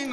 Holding